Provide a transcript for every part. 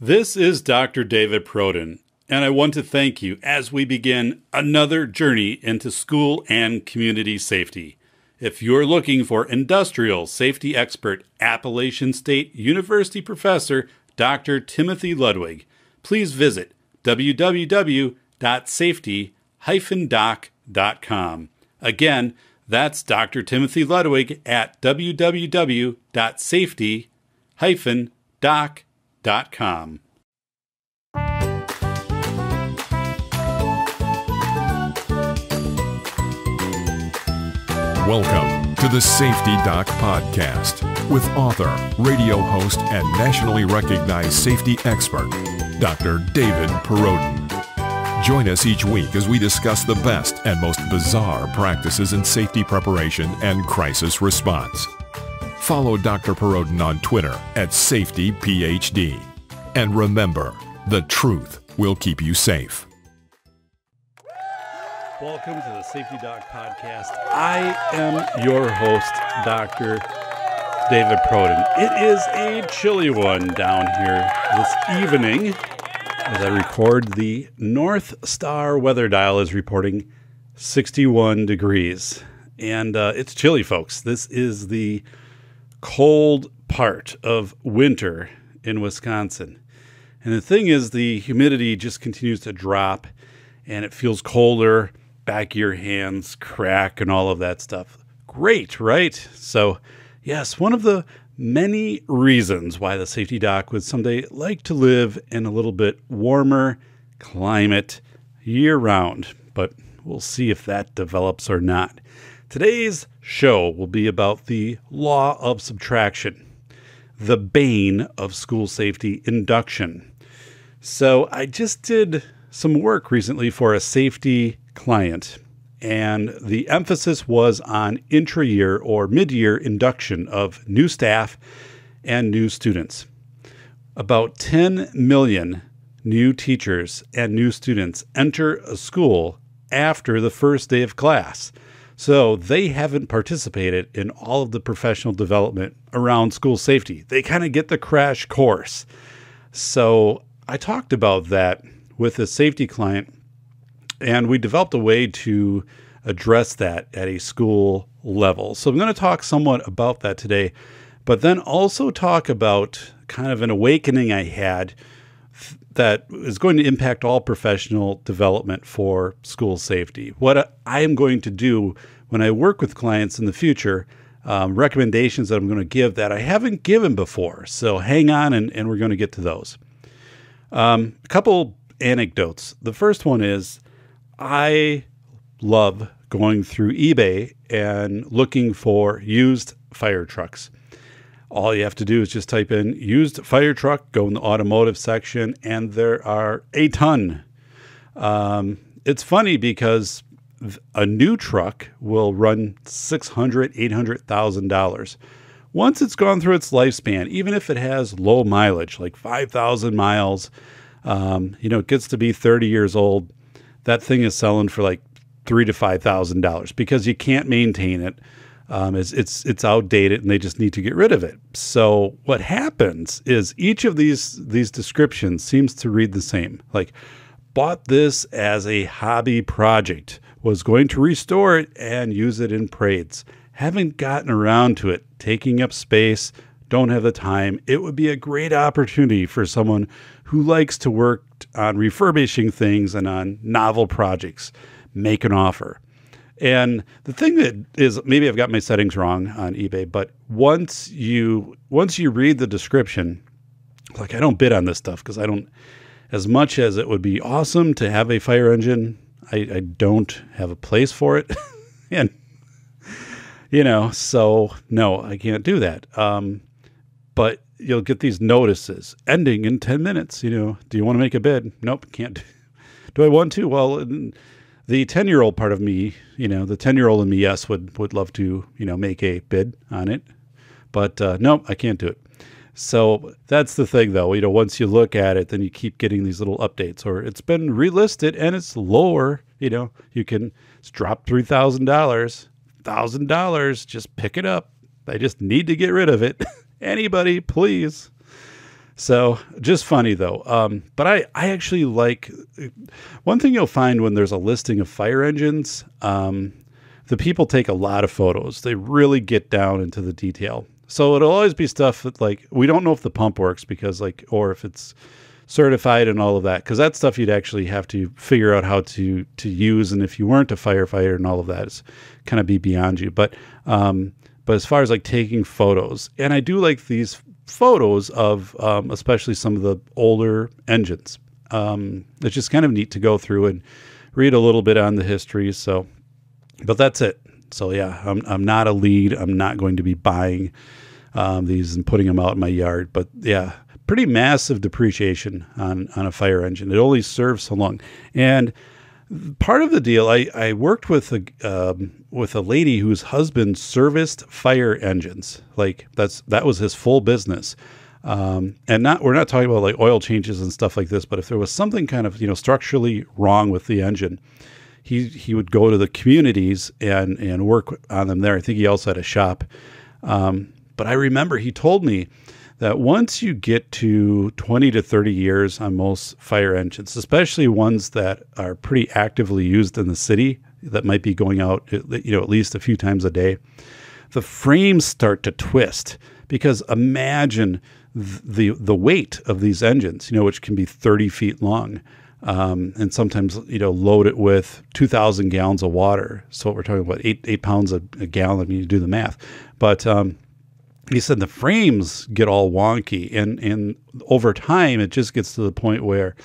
This is Dr. David Perrodin, and I want to thank you as we begin another journey into school and community safety. If you're looking for industrial safety expert, Appalachian State University professor, Dr. Timothy Ludwig, please visit www.safety-doc.com. Again, that's Dr. Timothy Ludwig at www.safety-doc.com. Welcome to the Safety Doc Podcast with author, radio host, and nationally recognized safety expert, Dr. David Perrodin. Join us each week as we discuss the best and most bizarre practices in safety preparation and crisis response. Follow Dr. Perrodin on Twitter at SafetyPhD. And remember, the truth will keep you safe. Welcome to the Safety Doc Podcast. I am your host, Dr. David Perrodin. It is a chilly one down here this evening. As I record, the North Star weather dial is reporting 61 degrees. And it's chilly, folks. This is the cold part of winter in Wisconsin. And the thing is, the humidity just continues to drop and it feels colder, back of your hands crack and all of that stuff. Great, right? So yes, one of the many reasons why the Safety Doc would someday like to live in a little bit warmer climate year round, but we'll see if that develops or not. Today's show will be about the law of subtraction, the bane of school safety induction. So I just did some work recently for a safety client, and the emphasis was on intra-year or mid-year induction of new staff and new students. About 10 million new teachers and new students enter a school after the first day of class. So they haven't participated in all of the professional development around school safety. They kind of get the crash course. So I talked about that with a safety client, and we developed a way to address that at a school level. So I'm going to talk somewhat about that today, but then also talk about kind of an awakening I had that is going to impact all professional development for school safety. What I am going to do when I work with clients in the future, recommendations that I'm going to give that I haven't given before. So hang on, and we're going to get to those. A couple anecdotes. The first one is I love going through eBay and looking for used fire trucks. All you have to do is just type in used fire truck, go in the automotive section, and there are a ton. It's funny because a new truck will run $600,000, $800,000. Once it's gone through its lifespan, even if it has low mileage, like 5,000 miles, it gets to be 30 years old, that thing is selling for like $3,000 to $5,000 because you can't maintain it. It's outdated and they just need to get rid of it. So what happens is each of these descriptions seems to read the same. Like, bought this as a hobby project, was going to restore it and use it in parades. Haven't gotten around to it, taking up space, don't have the time. It would be a great opportunity for someone who likes to work on refurbishing things and on novel projects. Make an offer. And the thing that is, maybe I've got my settings wrong on eBay, but once you read the description, like, I don't bid on this stuff because I don't, as much as it would be awesome to have a fire engine, I don't have a place for it. And, so no, I can't do that. But you'll get these notices ending in 10 minutes, do you want to make a bid? Nope, can't. Do I want to? Well, the 10-year-old part of me, the 10-year-old in me, yes, would love to, make a bid on it. But no, I can't do it. So that's the thing, though. Once you look at it, then you keep getting these little updates. Or it's been relisted and it's lower. It's dropped $3,000, $1,000. Just pick it up. I just need to get rid of it. Anybody, please. So just funny though. But I actually like, one thing you'll find when there's a listing of fire engines, the people take a lot of photos. They really get down into the detail. So it'll always be stuff that, like, we don't know if the pump works because, like, or if it's certified and all of that, because that stuff you'd actually have to figure out how to use. And if you weren't a firefighter and all of that, it's kind of be beyond you. But as far as like taking photos, and I do like these photos of especially some of the older engines. It's just kind of neat to go through and read a little bit on the history. So, but that's it. So yeah, I'm not a lead. I'm not going to be buying these and putting them out in my yard. But yeah, pretty massive depreciation on a fire engine. It only serves so long. And part of the deal, I worked with a lady whose husband serviced fire engines. Like that was his full business. And we're not talking about like oil changes and stuff like this. But if there was something kind of structurally wrong with the engine, he would go to the communities and work on them there. I think he also had a shop. But I remember he told me that once you get to 20 to 30 years on most fire engines, especially ones that are pretty actively used in the city, that might be going out at least a few times a day, the frames start to twist. Because imagine the weight of these engines, which can be 30 feet long. And sometimes, load it with 2,000 gallons of water. So we're talking about eight pounds a gallon. I mean, you do the math, but, he said the frames get all wonky and over time, it just gets to the point where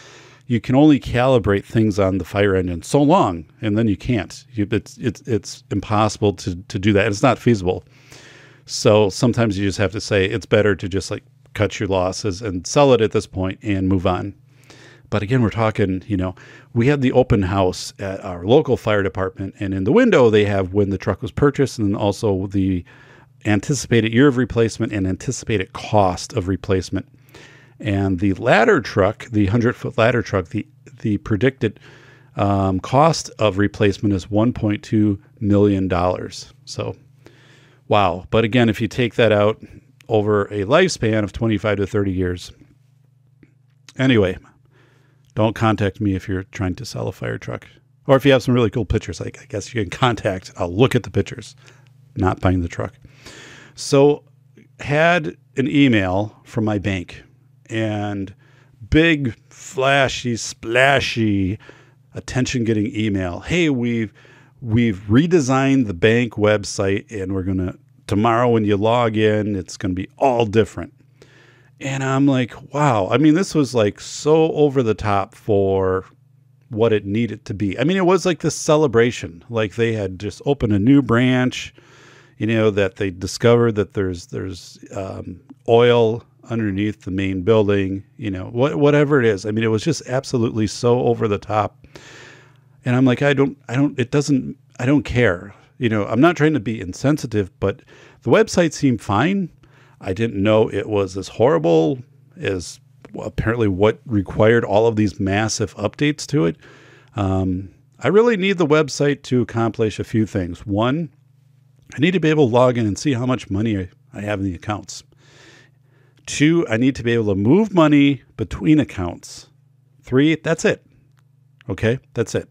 you can only calibrate things on the fire engine so long. And then you can't, it's impossible to do that. It's not feasible. So sometimes you just have to say it's better to just like cut your losses and sell it at this point and move on. But again, we're talking, we had the open house at our local fire department, and in the window they have when the truck was purchased and also the anticipated year of replacement and anticipated cost of replacement. And the ladder truck, the 100-foot ladder truck, the predicted cost of replacement is $1.2 million. So, wow. But again, if you take that out over a lifespan of 25 to 30 years, anyway, don't contact me if you're trying to sell a fire truck, or if you have some really cool pictures. Like, I guess you can contact. I'll look at the pictures, not buying the truck. So, had an email from my bank, and big, flashy, splashy, attention-getting email. Hey, we've redesigned the bank website, and we're gonna tomorrow when you log in, it's gonna be all different. And I'm like, wow. I mean, this was like so over the top for what it needed to be. I mean, it was like this celebration, like they had just opened a new branch, that they discovered that there's oil underneath the main building, whatever it is. I mean, it was just absolutely so over the top. And I'm like, I don't care. I'm not trying to be insensitive, but the website seemed fine. I didn't know it was as horrible as apparently what required all of these massive updates to it. I really need the website to accomplish a few things. One, I need to be able to log in and see how much money I have in the accounts. Two, I need to be able to move money between accounts. Three, that's it. Okay, that's it.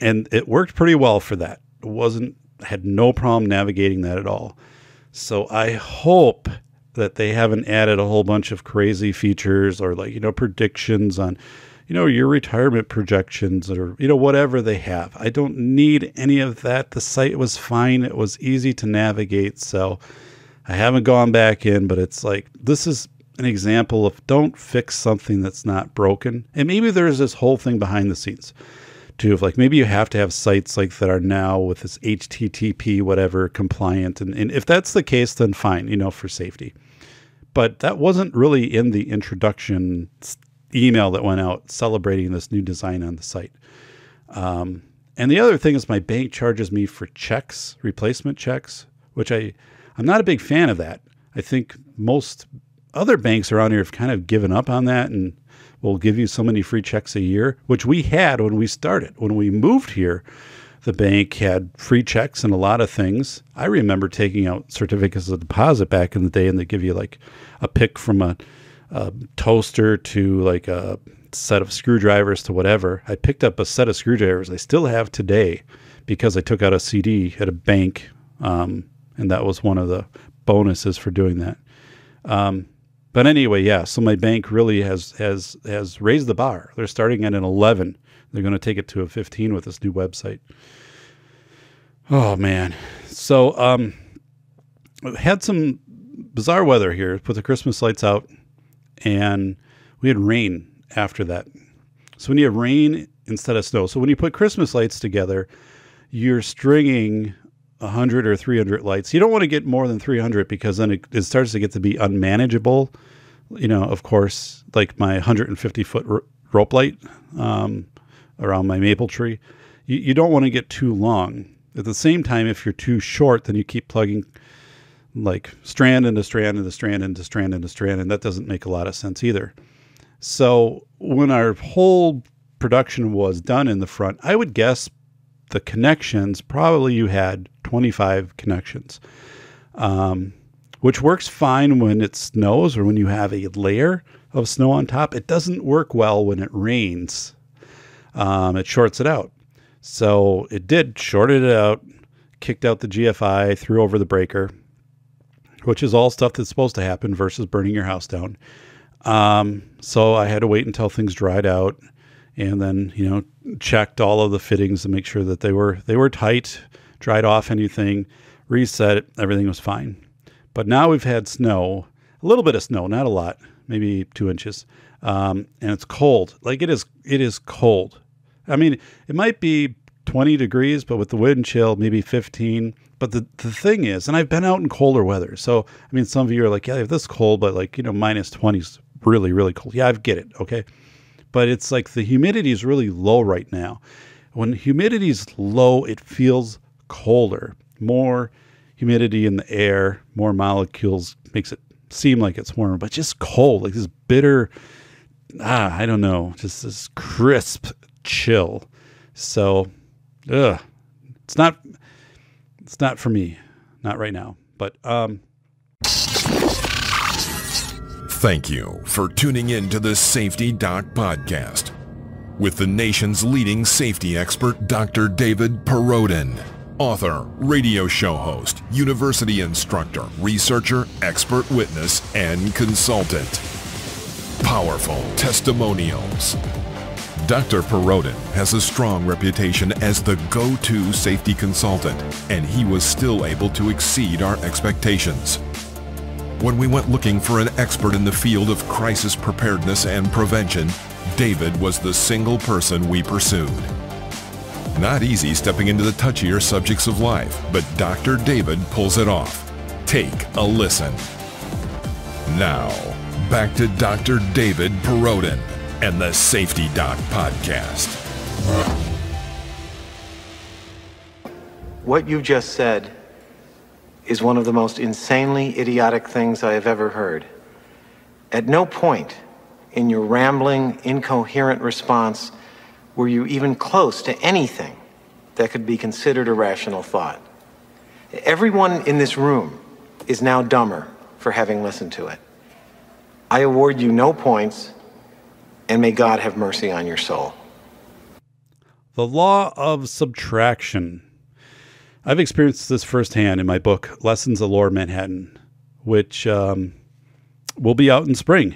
And it worked pretty well for that. It wasn't, I had no problem navigating that at all. So I hope that they haven't added a whole bunch of crazy features or like, predictions on, your retirement projections or, whatever they have. I don't need any of that. The site was fine. It was easy to navigate. So I haven't gone back in, but it's like, this is an example of don't fix something that's not broken. And maybe there's this whole thing behind the scenes too, of like, maybe you have to have sites like that are now with this HTTP, whatever, compliant. And if that's the case, then fine, for safety. But that wasn't really in the introduction email that went out celebrating this new design on the site. And the other thing is my bank charges me for checks, replacement checks, which I'm not a big fan of that. I think most other banks around here have kind of given up on that and we'll give you so many free checks a year, which we had when we started. When we moved here, the bank had free checks and a lot of things. I remember taking out certificates of deposit back in the day, and they give you like a pick from a, toaster to like a set of screwdrivers to whatever. I picked up a set of screwdrivers I still have today because I took out a CD at a bank. And that was one of the bonuses for doing that. But anyway, yeah, so my bank really has raised the bar. They're starting at an 11. They're going to take it to a 15 with this new website. Oh, man. So had some bizarre weather here. Put the Christmas lights out, and we had rain after that. So when you have rain instead of snow, so when you put Christmas lights together, you're stringing 100 or 300 lights. You don't want to get more than 300 because then it starts to get to be unmanageable. You know, of course, like my 150-foot rope light around my maple tree. You don't want to get too long. At the same time, if you're too short, then you keep plugging like strand into strand into strand into strand into strand, and that doesn't make a lot of sense either. So when our whole production was done in the front, I would guess the connections, probably you had 25 connections, which works fine when it snows or when you have a layer of snow on top. It doesn't work well when it rains. It shorts it out. So it did, shorted it out, kicked out the GFI, threw over the breaker, which is all stuff that's supposed to happen versus burning your house down. So I had to wait until things dried out, and then, you know, checked all of the fittings to make sure that they were tight, dried off anything, reset it, everything was fine. But now we've had snow, a little bit of snow, not a lot, maybe 2 inches. And it's cold. Like it is cold. I mean, it might be 20 degrees, but with the wind chill, maybe 15. But the thing is, and I've been out in colder weather. So, I mean, some of you are like, yeah, this is cold, but like, you know, minus 20 is really, really cold. Yeah, I get it. Okay. But it's like the humidity is really low right now. When humidity is low, it feels colder. More humidity in the air, more molecules makes it seem like it's warmer, but just cold, like this bitter, I don't know, just this crisp chill. So it's not for me, not right now. But thank you for tuning in to the Safety Doc Podcast with the nation's leading safety expert, Dr. David Perrodin, author, radio show host, university instructor, researcher, expert witness, and consultant. Powerful testimonials. Dr. Perrodin has a strong reputation as the go-to safety consultant, and he was still able to exceed our expectations. When we went looking for an expert in the field of crisis preparedness and prevention, David was the single person we pursued. Not easy stepping into the touchier subjects of life, but Dr. David pulls it off. Take a listen. Now, back to Dr. David Perrodin and the Safety Doc Podcast. What you just said is one of the most insanely idiotic things I have ever heard. At no point in your rambling, incoherent response were you even close to anything that could be considered a rational thought. Everyone in this room is now dumber for having listened to it. I award you no points, and may God have mercy on your soul. The law of subtraction. I've experienced this firsthand in my book, Lessons of Lower Manhattan, which will be out in spring.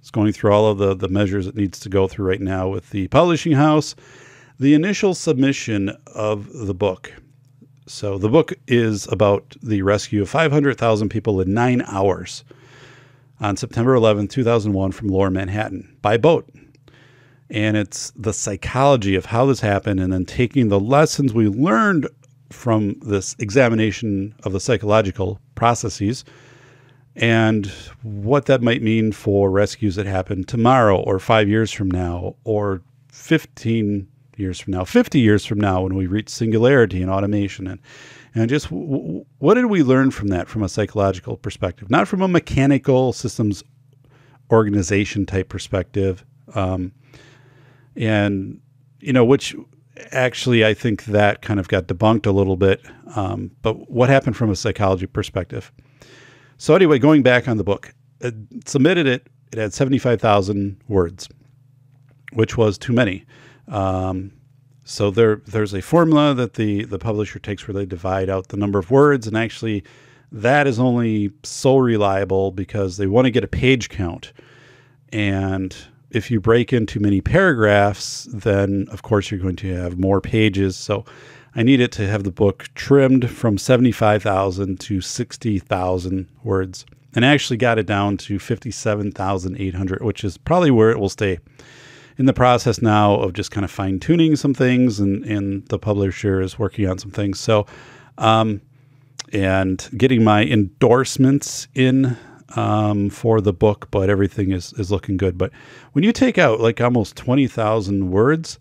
It's going through all of the measures it needs to go through right now with the publishing house, the initial submission of the book. So the book is about the rescue of 500,000 people in 9 hours. On September 11, 2001 from Lower Manhattan by boat. And it's the psychology of how this happened and then taking the lessons we learned from this examination of the psychological processes and what that might mean for rescues that happen tomorrow or 5 years from now or 15 years from now, 50 years from now when we reach singularity and automation and just what did we learn from that from a psychological perspective, not from a mechanical systems organization type perspective. And, you know, which actually I think that kind of got debunked a little bit. But what happened from a psychology perspective? So anyway, going back on the book, submitted it it had 75,000 words, which was too many. So there's a formula that the publisher takes where they divide out the number of words, and actually that is only so reliable because they want to get a page count. And if you break into many paragraphs, then of course you're going to have more pages. So I needed to have the book trimmed from 75,000 to 60,000 words, and I actually got it down to 57,800, which is probably where it will stay. In the process now of just kind of fine tuning some things, and the publisher is working on some things. So, and getting my endorsements in, for the book, but everything is looking good. But when you take out like almost 20,000 words,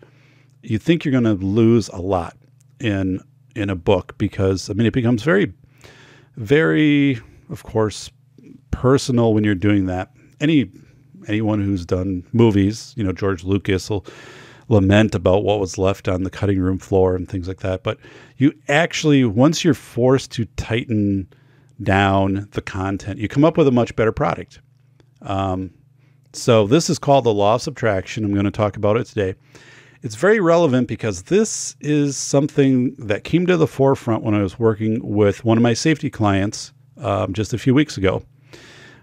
you think you're going to lose a lot in a book, because I mean, it becomes very, very, of course, personal when you're doing that. Anyone who's done movies, you know, George Lucas will lament about what was left on the cutting room floor and things like that. But you actually, once you're forced to tighten down the content, you come up with a much better product. So this is called the law of subtraction. I'm going to talk about it today. It's very relevant because this is something that came to the forefront when I was working with one of my safety clients just a few weeks ago,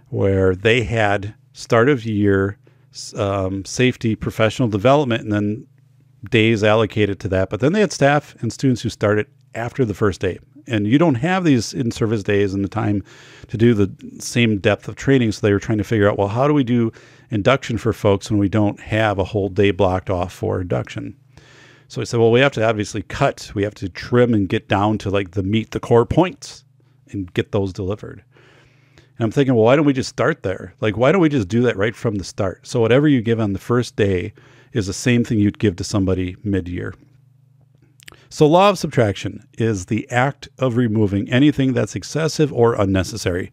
where they had start of year safety professional development and then days allocated to that. But then they had staff and students who started after the first day. And you don't have these in-service days and the time to do the same depth of training. So they were trying to figure out, well, how do we do induction for folks when we don't have a whole day blocked off for induction? So I said, well, we have to obviously cut. We have to trim and get down to like the meat, the core points, and get those delivered. And I'm thinking, well, why don't we just start there? Like, why don't we just do that right from the start? So whatever you give on the first day is the same thing you'd give to somebody mid-year. So law of subtraction is the act of removing anything that's excessive or unnecessary.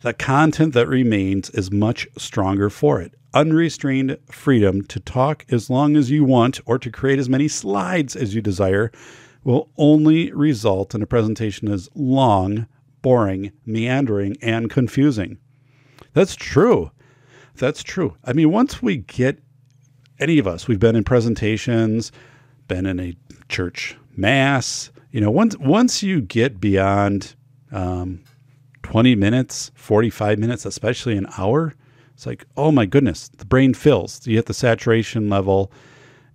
The content that remains is much stronger for it. Unrestrained freedom to talk as long as you want or to create as many slides as you desire will only result in a presentation as long, boring, meandering, and confusing. That's true. That's true. I mean, once we get, any of us, we've been in presentations, been in a church mass, you know, once you get beyond 20 minutes, 45 minutes, especially an hour, it's like, oh my goodness, the brain fills. You hit the saturation level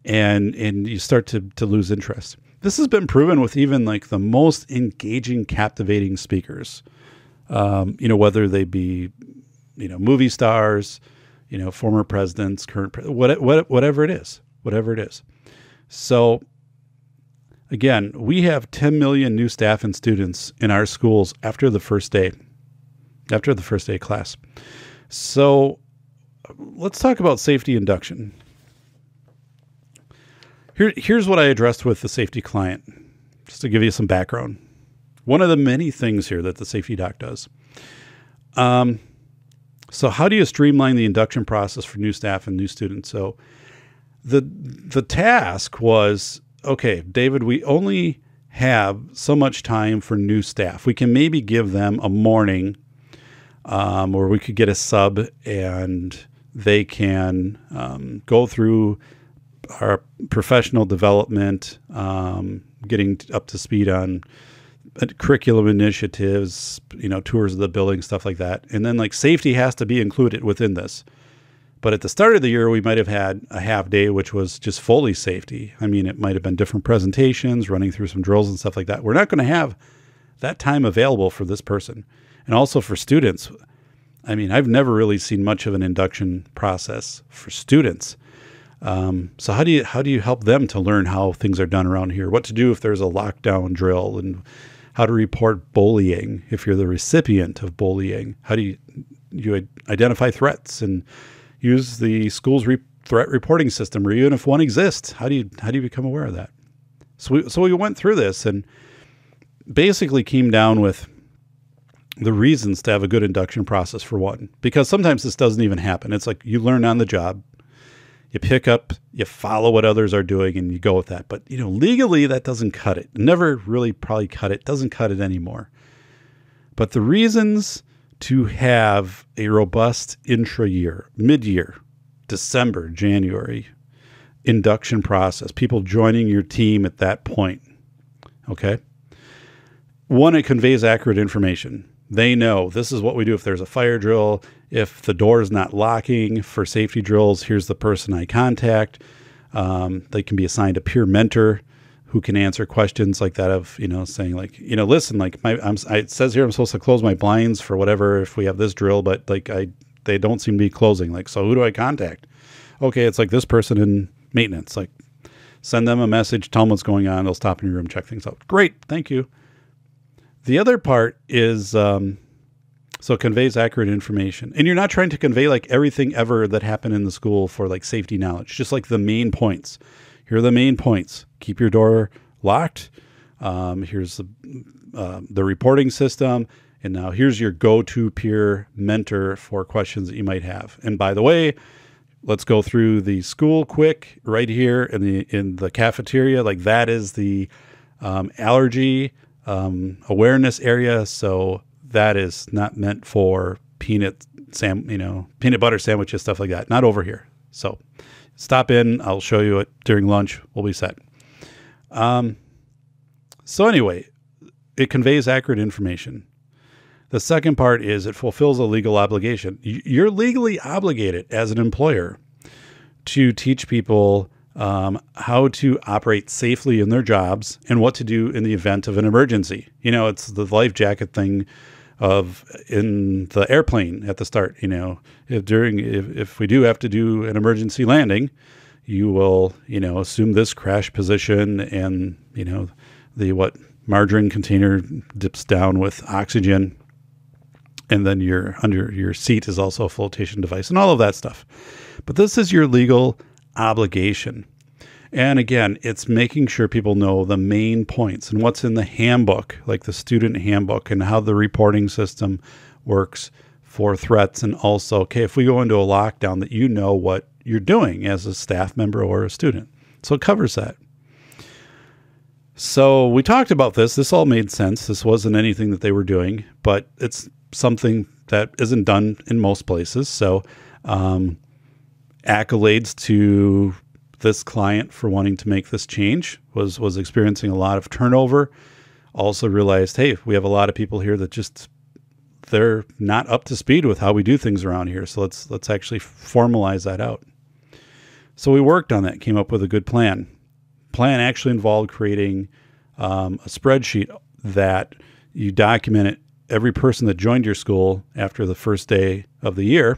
and you start to lose interest. This has been proven with even like the most engaging, captivating speakers, you know, whether they be, you know, movie stars, you know, former presidents, current, whatever it is, whatever it is. So again, we have 10 million new staff and students in our schools after the first day of class. So let's talk about safety induction. Here's what I addressed with the safety client, just to give you some background. One of the many things here that the safety doc does. So how do you streamline the induction process for new staff and new students? So the task was, okay, David, we only have so much time for new staff. We can maybe give them a morning or we could get a sub and they can go through our professional development, getting up to speed on curriculum initiatives, you know, tours of the building, stuff like that. And then like safety has to be included within this. But at the start of the year, we might have had a half day, which was just fully safety. I mean, it might have been different presentations, running through some drills and stuff like that. We're not going to have that time available for this person. And also for students, I mean, I've never really seen much of an induction process for students. So how do you help them to learn how things are done around here? What to do if there's a lockdown drill, and how to report bullying if you're the recipient of bullying? How do you identify threats and use the school's threat reporting system, or even if one exists? How do you become aware of that? So we went through this and basically came down with the reasons to have a good induction process for one, because sometimes this doesn't even happen. It's like you learn on the job. You pick up, you follow what others are doing, and you go with that. But, you know, legally, that doesn't cut it. Never really probably cut it. Doesn't cut it anymore. But the reasons to have a robust intra-year, mid-year, December, January induction process, people joining your team at that point, okay? One, it conveys accurate information. They know this is what we do if there's a fire drill, if the door is not locking for safety drills, here's the person I contact. They can be assigned a peer mentor who can answer questions like that of, saying like, listen, like it says here I'm supposed to close my blinds for whatever if we have this drill, but like they don't seem to be closing. Like, so who do I contact? Okay, it's like this person in maintenance. Like, send them a message, tell them what's going on. They'll stop in your room, check things out. Great, thank you. The other part is, so it conveys accurate information. And you're not trying to convey like everything ever that happened in the school for like safety knowledge, just like the main points. Here are the main points. Keep your door locked. Here's the reporting system. And now here's your go-to peer mentor for questions that you might have. And by the way, let's go through the school quick right here in the cafeteria. Like that is the allergy awareness area, so that is not meant for peanut butter sandwiches, stuff like that. Not over here. So stop in. I'll show you it during lunch. We'll be set. So anyway, it conveys accurate information. The second part is it fulfills a legal obligation. You're legally obligated as an employer to teach people how to operate safely in their jobs and what to do in the event of an emergency. It's the life jacket thing of in the airplane at the start. If we do have to do an emergency landing, you will, assume this crash position and, margarine container dips down with oxygen. And then under your seat is also a flotation device and all of that stuff. But this is your legal obligation. And again, it's making sure people know the main points and what's in the handbook, like the student handbook, and how the reporting system works for threats. And also, okay, if we go into a lockdown, that you know what you're doing as a staff member or a student. So it covers that. So we talked about this. This all made sense. This wasn't anything that they were doing, but it's something that isn't done in most places. So, accolades to this client for wanting to make this change, was experiencing a lot of turnover. Also realized, hey, we have a lot of people here that just, they're not up to speed with how we do things around here. So let's actually formalize that out. So we worked on that, came up with a good plan. Plan actually involved creating a spreadsheet that you document it, every person that joined your school after the first day of the year,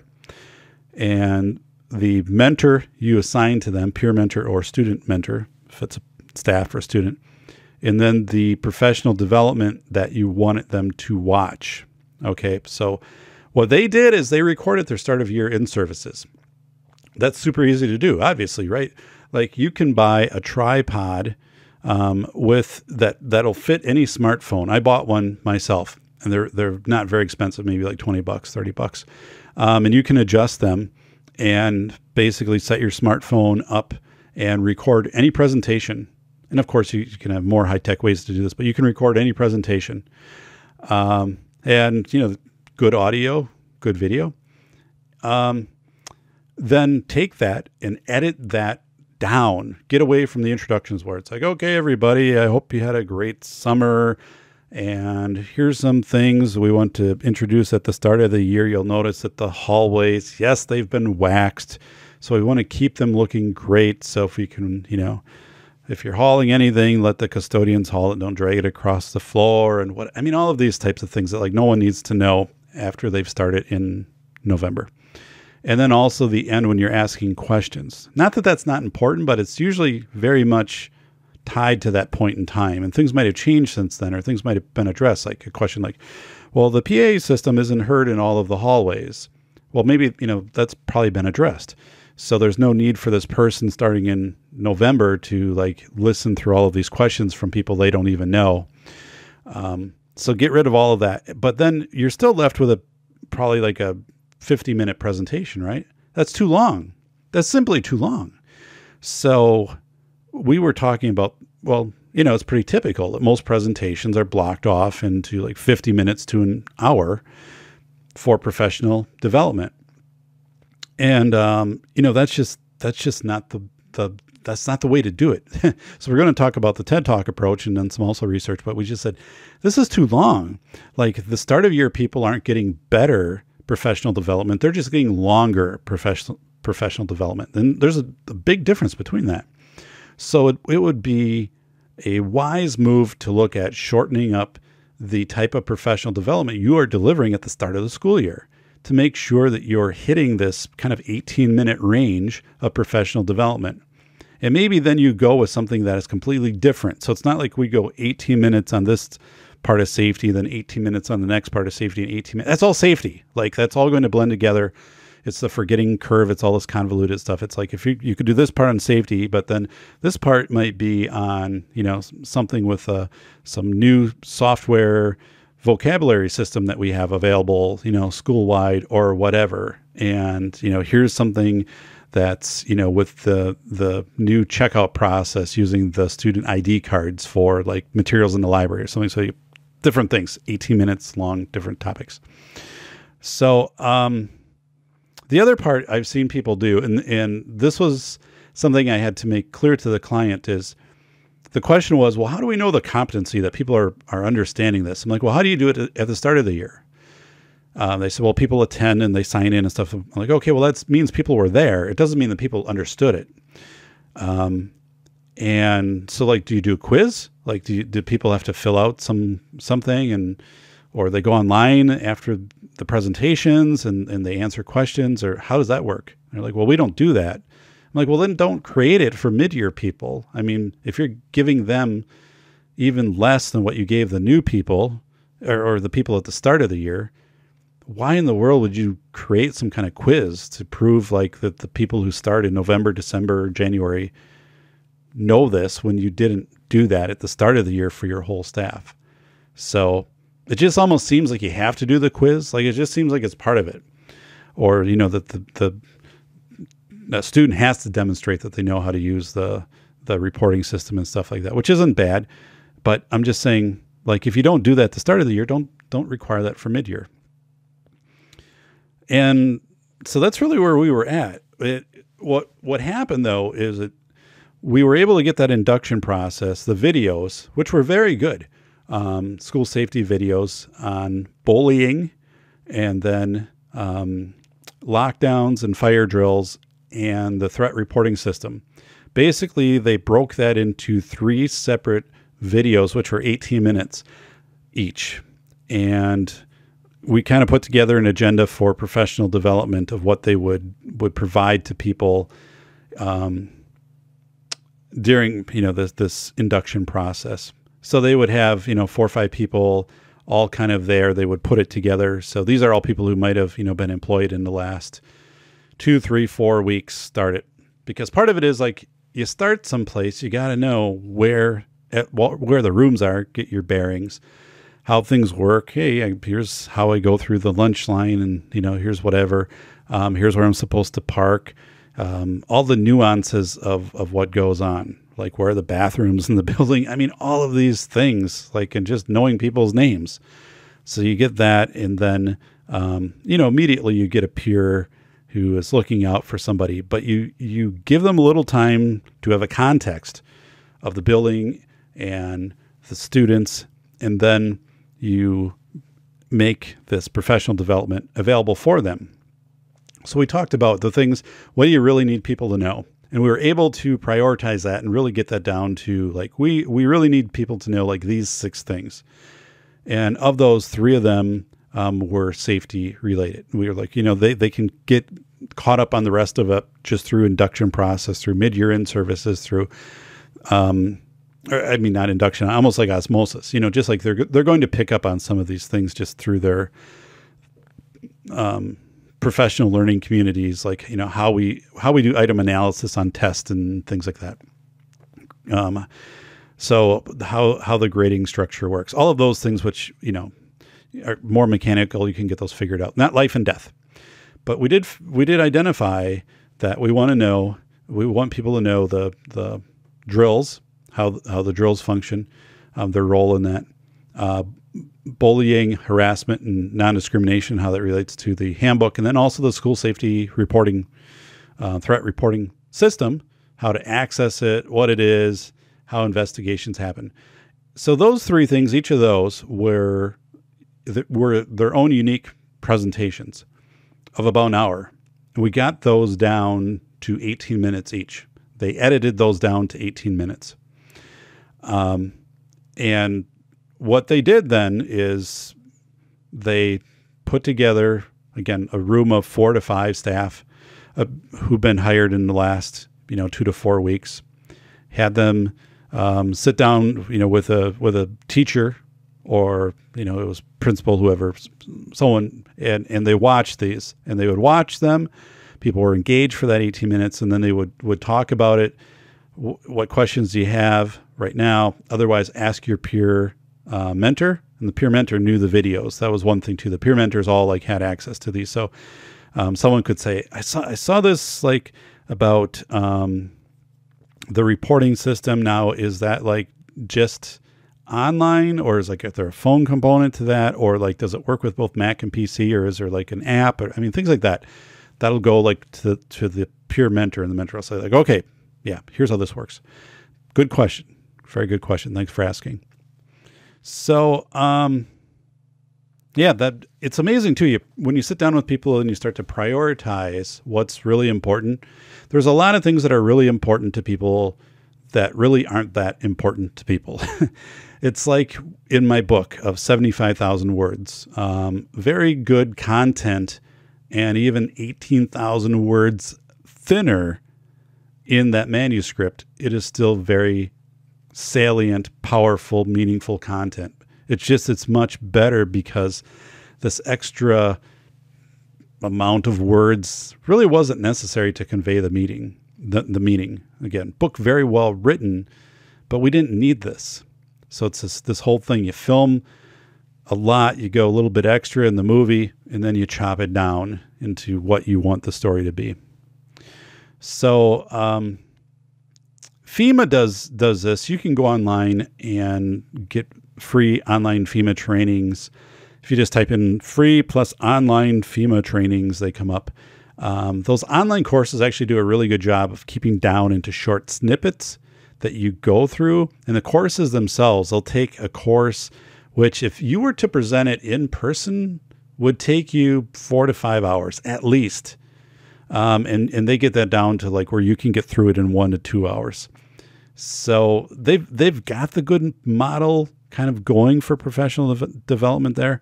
and the mentor you assign to them, peer mentor or student mentor, if it's a staff or student, and then the professional development that you wanted them to watch. Okay, so what they did is they recorded their start of year in services. That's super easy to do, obviously, right? Like you can buy a tripod with that'll fit any smartphone. I bought one myself. And they're not very expensive, maybe like 20 bucks, 30 bucks. And you can adjust them and basically set your smartphone up and record any presentation. And of course you can have more high-tech ways to do this, but you can record any presentation. And good audio, good video. Then take that and edit that down. Get away from the introductions where it's like, okay, everybody, I hope you had a great summer. And here's some things we want to introduce at the start of the year. You'll notice that the hallways, yes, they've been waxed. So we want to keep them looking great. So if we can, if you're hauling anything, let the custodians haul it. Don't drag it across the floor. And all of these types of things that like no one needs to know after they've started in November. And then also the end when you're asking questions. Not that that's not important, but it's usually very much tied to that point in time, and things might have changed since then, or things might have been addressed, like a question like, well, the PA system isn't heard in all of the hallways. Well, maybe, that's probably been addressed. So there's no need for this person starting in November to like listen through all of these questions from people they don't even know. So get rid of all of that. But then you're still left with probably like a 50-minute presentation, right? That's too long. That's simply too long. So we were talking about, well, it's pretty typical that most presentations are blocked off into like 50 minutes to an hour. for professional development. And, that's not the way to do it. So we're going to talk about the TED Talk approach and then some also research, but we just said, this is too long. Like the start of year people aren't getting better professional development. They're just getting longer professional development. And there's a big difference between that. So it would be a wise move to look at shortening up the type of professional development you are delivering at the start of the school year to make sure that you're hitting this kind of 18-minute range of professional development. And maybe then you go with something that is completely different. So it's not like we go 18 minutes on this part of safety, then 18 minutes on the next part of safety, and 18 minutes. That's all safety. Like that's all going to blend together. It's the forgetting curve. It's all this convoluted stuff. It's like if you could do this part on safety, but then this part might be on, you know, something with some new software vocabulary system that we have available, you know, school-wide or whatever. And, you know, here's something that's, you know, with the new checkout process using the student ID cards for like materials in the library or something. So different things, 18 minutes long, different topics. So, the other part I've seen people do, and this was something I had to make clear to the client, is the question was, well, how do we know the competency that people are understanding this? I'm like, well, how do you do it at the start of the year? They said, well, people attend and they sign in and stuff. I'm like, okay, well, that means people were there. It doesn't mean that people understood it. And so like, do you do a quiz? Like, do people have to fill out something or they go online after the presentations and they answer questions, or how does that work? And they're like, well, we don't do that. I'm like, well, then don't create it for mid-year people. I mean, if you're giving them even less than what you gave the new people or the people at the start of the year, why in the world would you create some kind of quiz to prove like that the people who start in November, December, January know this when you didn't do that at the start of the year for your whole staff? So it just almost seems like you have to do the quiz. Like it just seems like it's part of it, or, you know, that the student has to demonstrate that they know how to use the reporting system and stuff like that, which isn't bad, but I'm just saying, like, if you don't do that at the start of the year, don't require that for mid-year. And so that's really where we were at. What happened though is that we were able to get that induction process, the videos, which were very good, school safety videos on bullying, and then lockdowns and fire drills and the threat reporting system. Basically, they broke that into 3 separate videos, which were 18 minutes each, and we kind of put together an agenda for professional development of what they would provide to people during, you know, this induction process. So they would have, you know, 4 or 5 people all kind of there. They would put it together. So these are all people who might have, you know, been employed in the last 2, 3, 4 weeks started, because part of it is like you start someplace, you got to know where the rooms are, get your bearings, how things work. Hey, here's how I go through the lunch line, and, you know, here's whatever, here's where I'm supposed to park, all the nuances of what goes on, like where are the bathrooms in the building. I mean, all of these things, like, and just knowing people's names. So you get that. And then, you know, immediately you get a peer who is looking out for somebody, but you give them a little time to have a context of the building and the students. And then you make this professional development available for them. So we talked about the things, what do you really need people to know? And we were able to prioritize that and really get that down to like, we really need people to know like these 6 things. And of those, 3 of them were safety related. We were like, you know, they can get caught up on the rest of it just through induction process, through mid-year in services, through, I mean, not induction, almost like osmosis, you know, just like they're going to pick up on some of these things just through their professional learning communities, like, you know, how we do item analysis on tests and things like that. So how the grading structure works, all of those things, which, you know, are more mechanical, you can get those figured out, not life and death. But we did identify that we want people to know the drills, how the drills function, their role in that, bullying, harassment, and non-discrimination, how that relates to the handbook, and then also the school safety reporting, threat reporting system, how to access it, what it is, how investigations happen. So those three things, each of those were their own unique presentations of about an hour. And we got those down to 18 minutes each. They edited those down to 18 minutes. And what they did then is they put together, again, a room of 4 to 5 staff who've been hired in the last, 2 to 4 weeks, had them sit down, with a teacher or, it was principal, whoever, someone, and they watched these, and they would watch them. People were engaged for that 18 minutes, and then they would talk about it. What questions do you have right now? Otherwise, ask your peer mentor. And the peer mentor knew the videos. That was one thing too. The peer mentors all had access to these. So someone could say, I saw this about the reporting system. Now, is that just online, or is is there a phone component to that? Or does it work with both Mac and PC, or is there an app? Or, things like that. That'll go to the peer mentor, and the mentor will say okay, yeah, here's how this works. Good question. Very good question. Thanks for asking. So, yeah, it's amazing too. When you sit down with people and you start to prioritize what's really important, there's a lot of things that are really important to people that really aren't that important to people. It's like in my book of 75,000 words, very good content, and even 18,000 words thinner in that manuscript, it is still very salient, powerful, meaningful content. It's just, it's much better because this extra amount of words really wasn't necessary to convey the meaning. Again, book very well written, but we didn't need this. So it's this whole thing. You film a lot, you go a little bit extra in the movie, and then you chop it down into what you want the story to be. So, FEMA does this. You can go online and get free online FEMA trainings. If you just type in free plus online FEMA trainings, they come up. Those online courses actually do a really good job of keeping down into short snippets that you go through. And the courses themselves, they'll take a course which, if you were to present it in person, would take you 4 to 5 hours at least. And they get that down to where you can get through it in 1 to 2 hours. So they've got the good model kind of going for professional development there.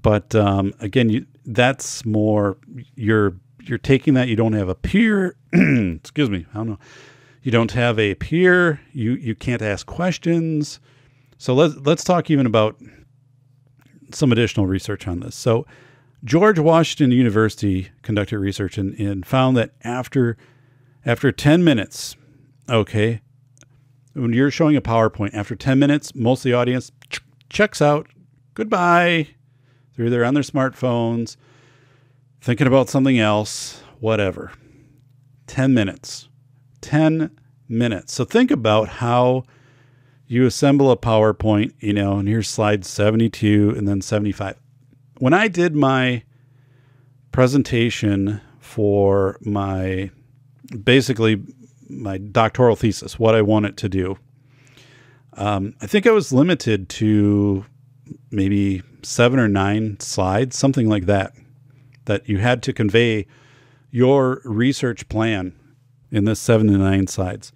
But, again, that's more, you're taking that. You don't have a peer, excuse me. I don't know. You don't have a peer. You can't ask questions. So let's talk even about some additional research on this. So George Washington University conducted research and found that after 10 minutes, when you're showing a PowerPoint, after 10 minutes, most of the audience checks out, goodbye. They're either on their smartphones, thinking about something else, whatever. 10 minutes. 10 minutes. So think about how you assemble a PowerPoint, and here's slide 72 and then 75. When I did my presentation for my doctoral thesis, what I wanted to do, I think I was limited to maybe 7 or 9 slides, something like that, that you had to convey your research plan in this 7 to 9 slides.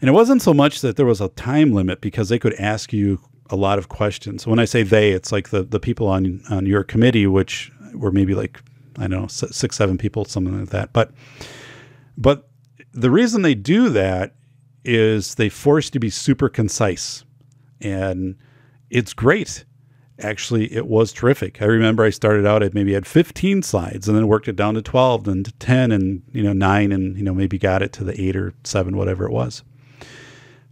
And it wasn't so much that there was a time limit, because they could ask you a lot of questions. When I say they, it's the people on your committee, which were maybe I don't know, 6, 7 people, something like that. But the reason they do that is they force you to be super concise, and it's great. Actually, it was terrific. I remember I started out at maybe had 15 slides, and then worked it down to 12 and to 10 and, 9 and, maybe got it to the 8 or 7, whatever it was.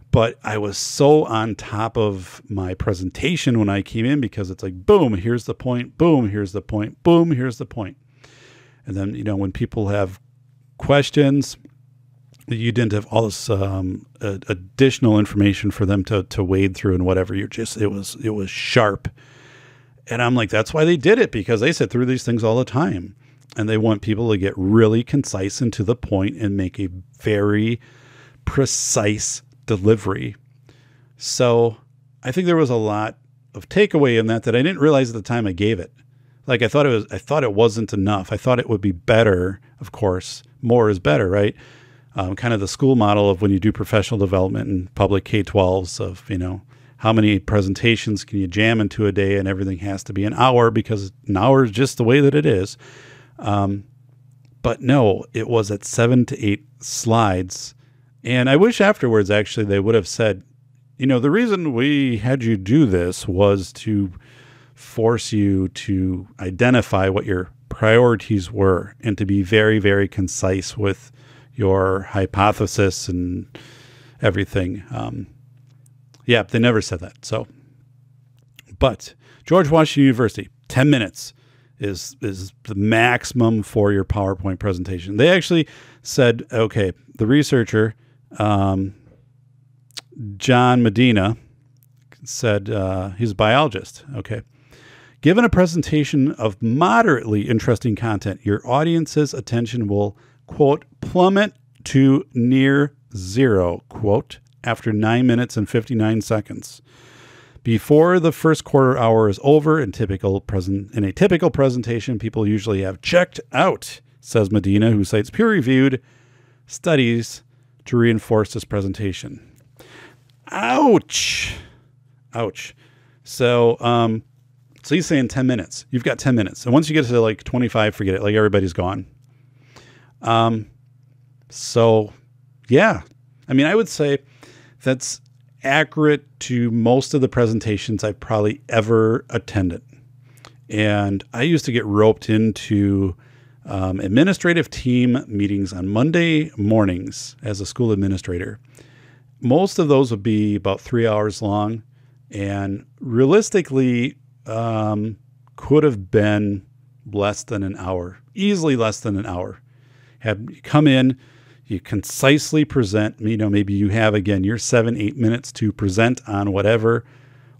But I was so on top of my presentation when I came in, because it's boom, here's the point, boom, here's the point, boom, here's the point. And then, when people have questions, you didn't have all this additional information for them to wade through and whatever. It was sharp. And I'm like, that's why they did it, because they sit through these things all the time. And they want people to get really concise and to the point and make a very precise delivery. So I think there was a lot of takeaway in that that I didn't realize at the time I gave it. Like I thought it wasn't enough. I thought it would be better. Of course, more is better, right? Kind of the school model of when you do professional development in public K-12s of, you know, how many presentations can you jam into a day, and everything has to be an hour because an hour is just the way that it is. But no, it was at 7 to 8 slides. And I wish afterwards, actually, they would have said, you know, the reason we had you do this was to force you to identify what your priorities were and to be very, very concise with your hypothesis and everything. Yeah, they never said that. So, but George Washington University, 10 minutes is the maximum for your PowerPoint presentation. They actually said, okay, the researcher, John Medina, said, he's a biologist. Okay. Given a presentation of moderately interesting content, your audience's attention will, quote, plummet to near zero, quote, after 9 minutes and 59 seconds. Before the first quarter hour is over, in a typical presentation, people usually have checked out, says Medina, who cites peer-reviewed studies to reinforce this presentation. Ouch. Ouch. So, so he's saying 10 minutes. You've got 10 minutes. And once you get to like 25, forget it. Like everybody's gone. So yeah, I mean, I would say that's accurate to most of the presentations I've probably ever attended. And I used to get roped into administrative team meetings on Monday mornings as a school administrator. Most of those would be about 3 hours long, and realistically could have been less than an hour, easily less than an hour. Had you come in, you concisely present, you know, maybe you have, again, your 7, 8 minutes to present on whatever,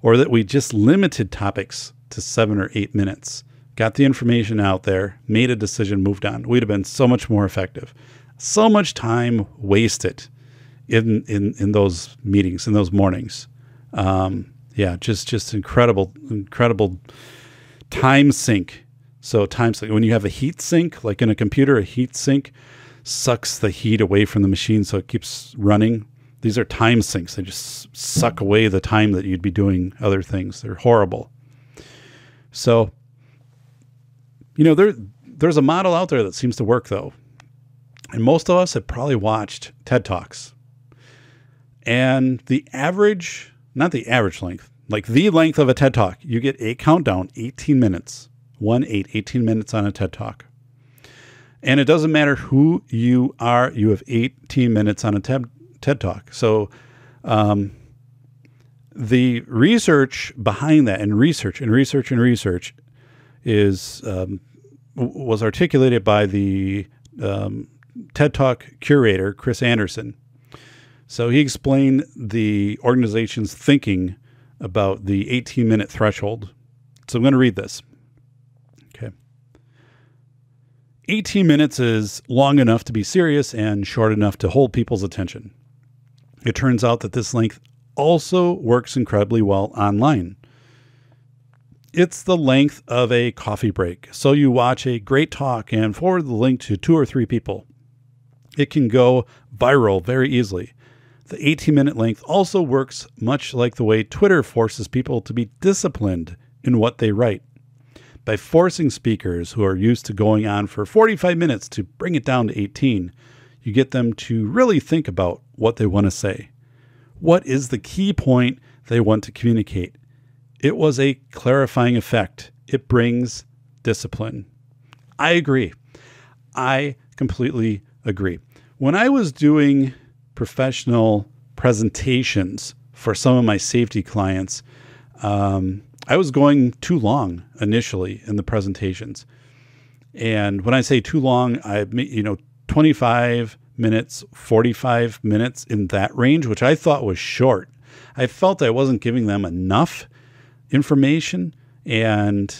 or that we just limited topics to 7 or 8 minutes, got the information out there, made a decision, moved on. We'd have been so much more effective. So much time wasted in those meetings, in those mornings. Yeah, just incredible, incredible time sink. So time sink, when you have a heat sink, like in a computer, a heat sink sucks the heat away from the machine so it keeps running. These are time sinks. They just suck away the time that you'd be doing other things. They're horrible. So, you know, there's a model out there that seems to work, though. And most of us have probably watched TED Talks. And the average, not the average length, like the length of a TED Talk, you get a countdown, 18 minutes, 18 minutes on a TED Talk. And it doesn't matter who you are, you have 18 minutes on a TED Talk. So the research behind that, and research is was articulated by the TED Talk curator, Chris Anderson. So he explained the organization's thinking about the 18-minute threshold. So I'm going to read this. 18 minutes is long enough to be serious and short enough to hold people's attention. It turns out that this length also works incredibly well online. It's the length of a coffee break. So you watch a great talk and forward the link to 2 or 3 people. It can go viral very easily. The 18-minute length also works much like the way Twitter forces people to be disciplined in what they write, by forcing speakers who are used to going on for 45 minutes to bring it down to 18, you get them to really think about what they want to say. What is the key point they want to communicate? It was a clarifying effect. It brings discipline. I agree. I completely agree. When I was doing professional presentations for some of my safety clients, I was going too long initially in the presentations. And when I say too long, I, you know, 25 minutes, 45 minutes in that range, which I thought was short. I felt I wasn't giving them enough information And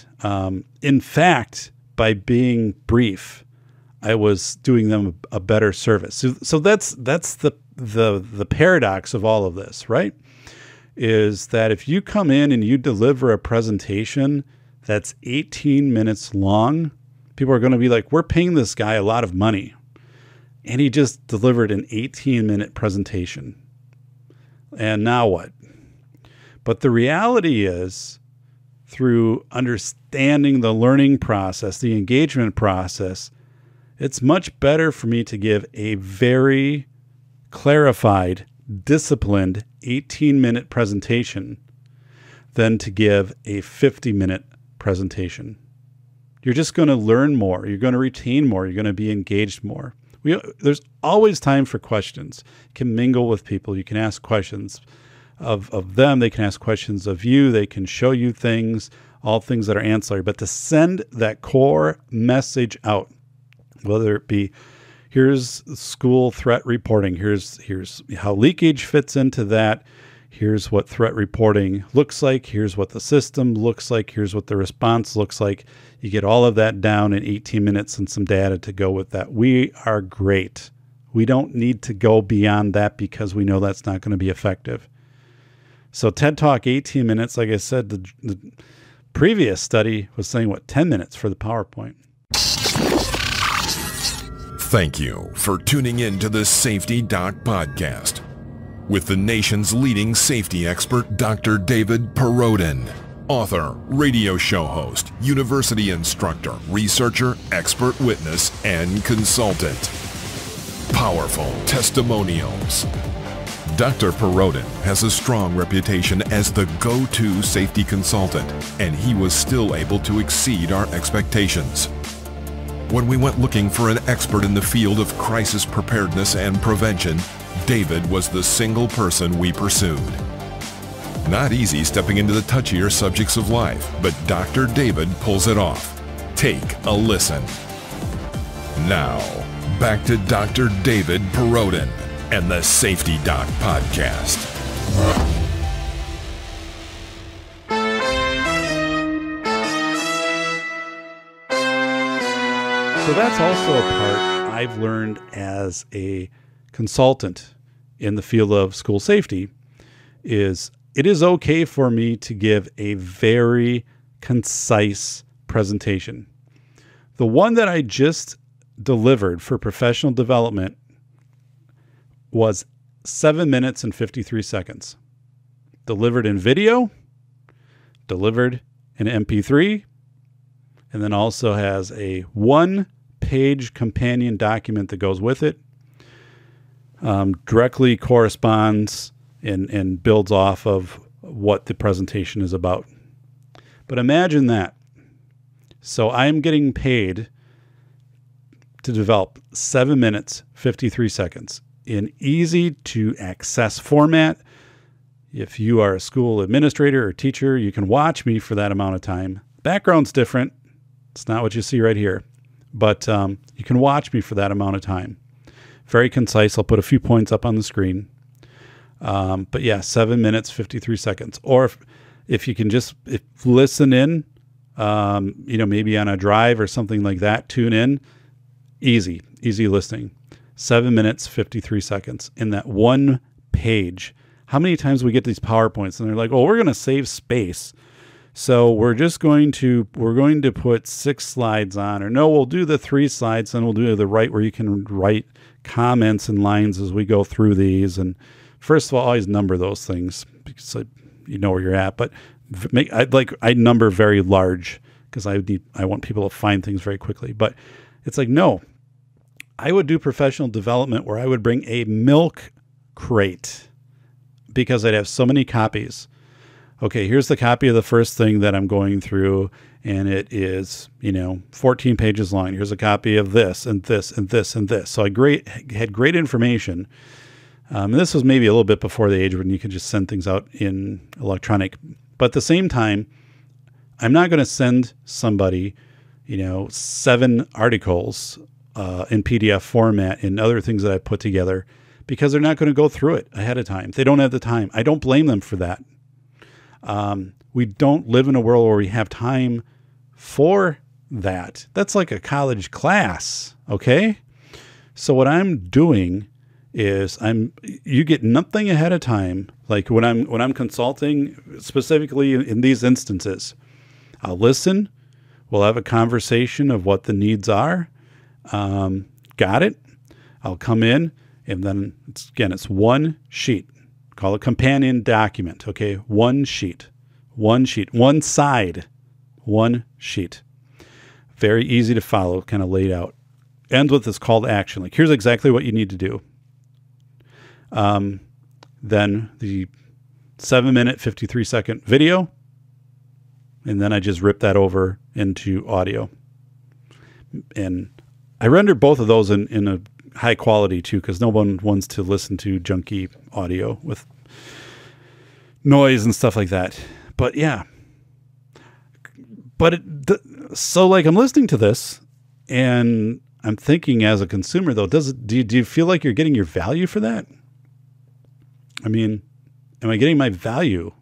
in fact, by being brief, I was doing them a better service. So that's the paradox of all of this, right? Is that if you come in and you deliver a presentation that's 18 minutes long, people are going to be like, we're paying this guy a lot of money, and he just delivered an 18-minute presentation. And now what? But the reality is, through understanding the learning process, the engagement process, it's much better for me to give a very clarified, disciplined 18-minute presentation than to give a 50-minute presentation. You're just going to learn more. You're going to retain more. You're going to be engaged more. There's always time for questions. You can mingle with people. You can ask questions of them. They can ask questions of you. They can show you things, all things that are ancillary. But to send that core message out, whether it be, here's school threat reporting, here's how leakage fits into that, here's what threat reporting looks like, here's what the system looks like, here's what the response looks like. You get all of that down in 18 minutes and some data to go with that. We are great. We don't need to go beyond that because we know that's not going to be effective. So TED Talk, 18 minutes. Like I said, the previous study was saying, what, 10 minutes for the PowerPoint. Thank you for tuning in to the Safety Doc Podcast with the nation's leading safety expert, Dr. David Perrodin, author, radio show host, university instructor, researcher, expert witness, and consultant. Powerful testimonials. Dr. Perrodin has a strong reputation as the go-to safety consultant, and he was still able to exceed our expectations. When we went looking for an expert in the field of crisis preparedness and prevention, David was the single person we pursued. Not easy stepping into the touchier subjects of life, but Dr. David pulls it off. Take a listen. Now, back to Dr. David Perrodin and the Safety Doc Podcast. So that's also a part I've learned as a consultant in the field of school safety, is it is okay for me to give a very concise presentation. The one that I just delivered for professional development was 7 minutes and 53 seconds. Delivered in video, delivered in MP3, and then also has a one-page companion document that goes with it, directly corresponds and builds off of what the presentation is about. But imagine that. So I'm getting paid to develop 7 minutes, 53 seconds in easy-to-access format. If you are a school administrator or teacher, you can watch me for that amount of time. Background's different. It's not what you see right here, but you can watch me for that amount of time. Very concise. I'll put a few points up on the screen. But yeah, 7 minutes, 53 seconds. Or if you can just listen in, you know, maybe on a drive or something like that, tune in. Easy, easy listening. 7 minutes, 53 seconds in that one page. How many times we get these PowerPoints and they're like, oh, we're going to save space. So we're going to put 6 slides on, or no, we'll do the 3 slides and we'll do the right where you can write comments and lines as we go through these. And first of all, always number those things because you know where you're at, but I number very large because I want people to find things very quickly. But it's like, no, I would do professional development where I would bring a milk crate because I'd have so many copies. Okay, here's the copy of the first thing that I'm going through, and it is, you know, 14 pages long. Here's a copy of this and this and this and this. So I had great information. And this was maybe a little bit before the age when you could just send things out in electronic. But at the same time, I'm not going to send somebody, you know, 7 articles in PDF format and other things that I put together because they're not going to go through it ahead of time. They don't have the time. I don't blame them for that. We don't live in a world where we have time for that. That's like a college class, okay? So what I'm doing is you get nothing ahead of time. Like when I'm consulting, specifically in these instances, I'll listen. We'll have a conversation of what the needs are. Got it. I'll come in, and then it's one sheet. Call it companion document. Okay. One sheet, one side, one sheet. Very easy to follow, kind of laid out. Ends with this call to action. Like, here's exactly what you need to do. Then the 7-minute, 53-second video. And then I just rip that over into audio. And I rendered both of those in a high quality too, because no one wants to listen to junky audio with noise and stuff like that. But yeah. But so like I'm listening to this and I'm thinking as a consumer though, do you feel like you're getting your value for that? I mean, am I getting my value?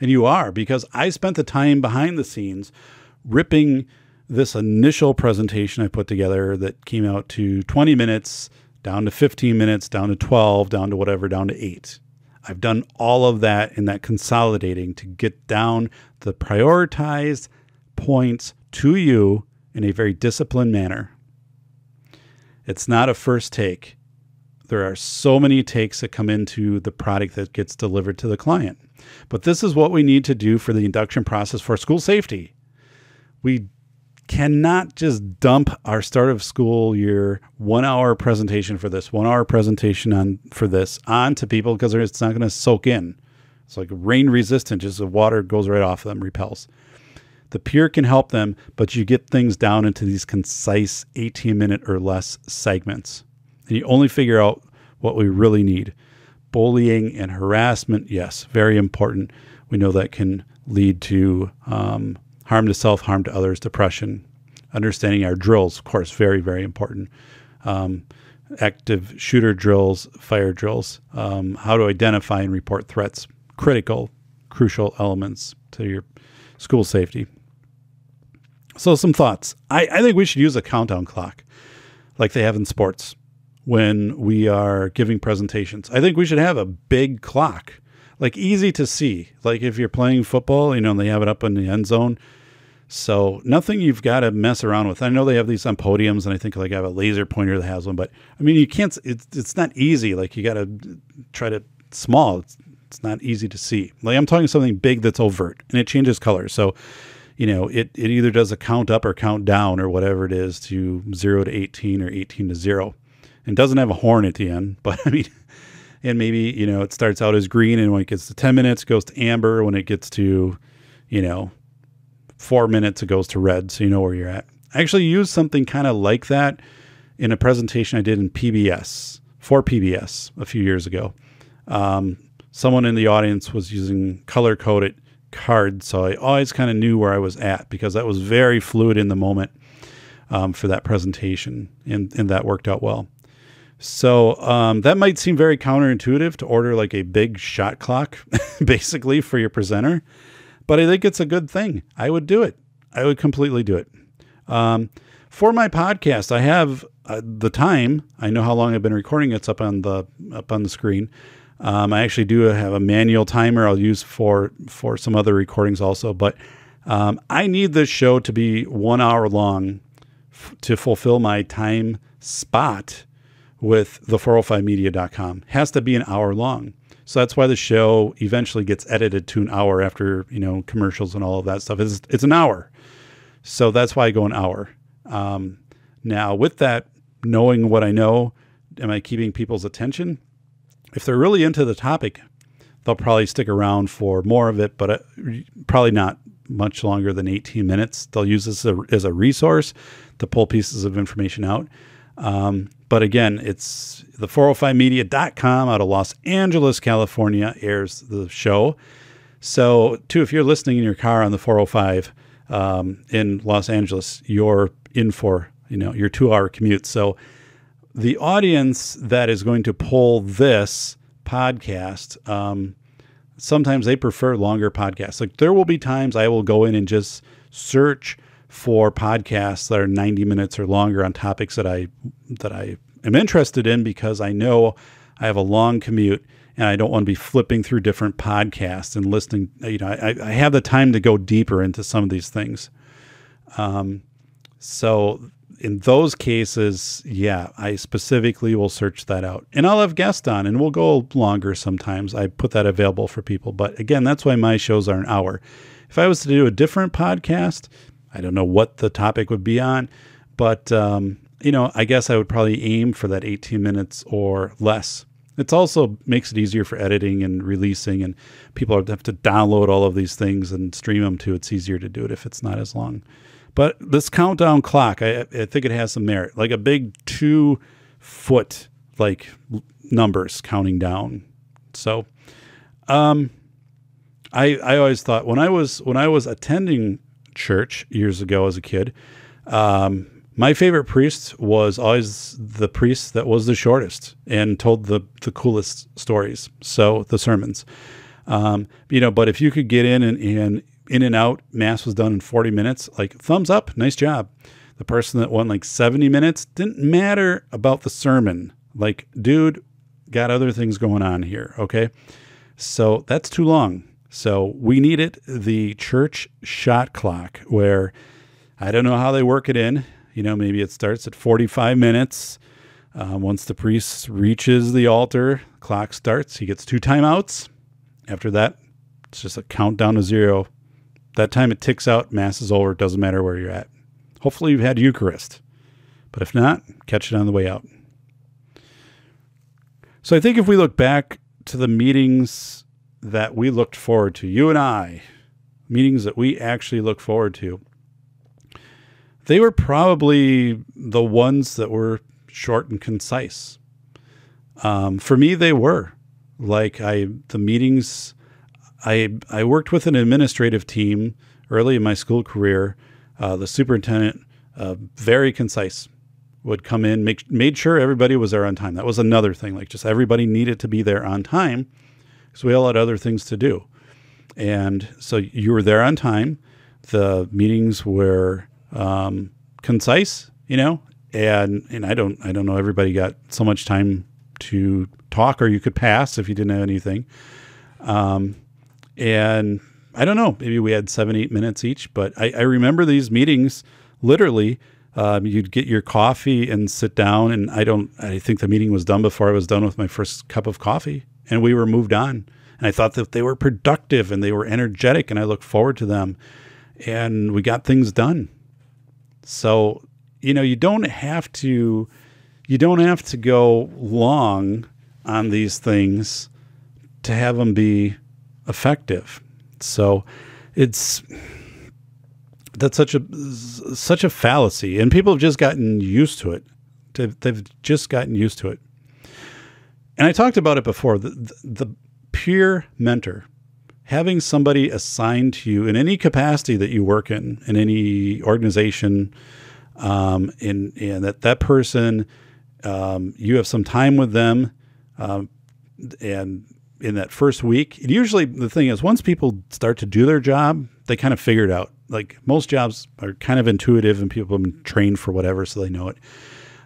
And you are, because I spent the time behind the scenes ripping this initial presentation I put together that came out to 20 minutes, down to 15 minutes, down to 12, down to whatever, down to 8. I've done all of that in that consolidating to get down the prioritized points to you in a very disciplined manner. It's not a first take. There are so many takes that come into the product that gets delivered to the client. But this is what we need to do for the induction process for school safety. We cannot just dump our start of school year 1 hour presentation for this, 1 hour presentation onto people, because it's not going to soak in. It's like rain resistant, just the water goes right off of them, repels. The peer can help them, but you get things down into these concise 18-minute or less segments. And you only figure out what we really need. Bullying and harassment, yes, very important. We know that can lead to harm to self, harm to others, depression. Understanding our drills, of course, very, very important. Active shooter drills, fire drills, how to identify and report threats, critical, crucial elements to your school safety. So some thoughts. I think we should use a countdown clock like they have in sports when we are giving presentations. I think we should have a big clock, like easy to see. Like if you're playing football, you know, and they have it up in the end zone. So nothing you've got to mess around with. I know they have these on podiums, and I think like I have a laser pointer that has one, but I mean, you can't, it's not easy. Like you got to try to small. It's not easy to see. Like I'm talking something big that's overt and it changes color. So, you know, it either does a count up or count down or whatever it is to 0 to 18 or 18 to 0. And doesn't have a horn at the end, but I mean, and maybe, you know, it starts out as green, and when it gets to 10 minutes, it goes to amber. When it gets to, you know, 4 minutes, it goes to red. So you know where you're at. I actually used something kind of like that in a presentation I did in PBS, for PBS a few years ago. Someone in the audience was using color-coded cards. So I always kind of knew where I was at, because that was very fluid in the moment for that presentation. And that worked out well. So that might seem very counterintuitive to order like a big shot clock basically for your presenter, but I think it's a good thing. I would do it. I would completely do it. For my podcast, I have the time. I know how long I've been recording. It's up on the screen. I actually do have a manual timer I'll use for some other recordings also, but I need this show to be 1 hour long to fulfill my time spot with the 405media.com. Has to be an hour long. So that's why the show eventually gets edited to an hour after, you know, commercials and all of that stuff. It's an hour. So that's why I go an hour. Now with that, knowing what I know, am I keeping people's attention? If they're really into the topic, they'll probably stick around for more of it, but probably not much longer than 18 minutes. They'll use this as a resource to pull pieces of information out. But again, it's the 405media.com out of Los Angeles, California airs the show. So too, if you're listening in your car on the 405, in Los Angeles, you're in for, you know, your 2 hour commute. So the audience that is going to pull this podcast, sometimes they prefer longer podcasts. Like there will be times I will go in and just search for podcasts that are 90 minutes or longer on topics that I am interested in, because I know I have a long commute and I don't want to be flipping through different podcasts and listening. You know, I have the time to go deeper into some of these things. So in those cases, yeah, I specifically will search that out, and I'll have guests on and we'll go longer. Sometimes I put that available for people, but again, that's why my shows are an hour. If I was to do a different podcast, I don't know what the topic would be on, but, you know, I guess I would probably aim for that 18 minutes or less. It's also makes it easier for editing and releasing, and people have to download all of these things and stream them too. It's easier to do it if it's not as long. But this countdown clock, I think it has some merit, like a big 2-foot, like numbers counting down. So, I always thought when I was attending church years ago as a kid, my favorite priest was always the priest that was the shortest and told the coolest stories. So the sermons, you know, but if you could get in and out, mass was done in 40 minutes, like thumbs up, nice job. The person that won like 70 minutes, didn't matter about the sermon. Like, dude, got other things going on here. Okay. So that's too long. So we needed the church shot clock, where I don't know how they work it in. You know, maybe it starts at 45 minutes. Once the priest reaches the altar, clock starts. He gets 2 timeouts. After that, it's just a countdown to 0. That time it ticks out, mass is over. It doesn't matter where you're at. Hopefully you've had Eucharist, but if not, catch it on the way out. So I think if we look back to the meetings that we looked forward to, you and I, meetings that we actually look forward to, they were probably the ones that were short and concise. For me, they were like the meetings. I worked with an administrative team early in my school career. The superintendent, very concise, would come in, made sure everybody was there on time. That was another thing. Like just everybody needed to be there on time, because we all had other things to do. And so you were there on time. The meetings were concise, you know, and I don't know, everybody got so much time to talk, or you could pass if you didn't have anything. And I don't know, maybe we had 7, 8 minutes each, but I remember these meetings literally, you'd get your coffee and sit down, and I think the meeting was done before I was done with my first cup of coffee, and we were moved on. And I thought that they were productive and they were energetic, and I looked forward to them, and we got things done. So, you know, you don't have to go long on these things to have them be effective. So that's such a fallacy, and people have just gotten used to it. They've just gotten used to it. And I talked about it before, the peer mentor, having somebody assigned to you in any capacity that you work in any organization, and that person, you have some time with them, and in that first week, usually the thing is, once people start to do their job, they kind of figure it out. Like most jobs are kind of intuitive, and people have been trained for whatever, so they know it.